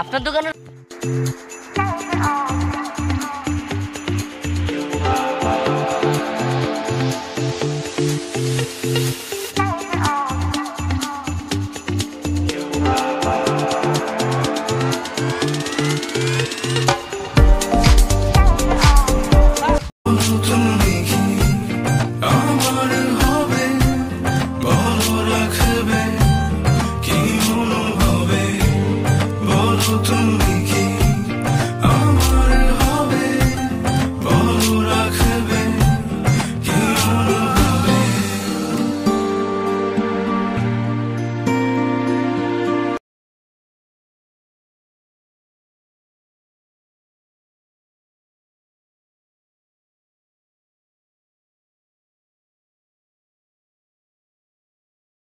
আপনার দোকানে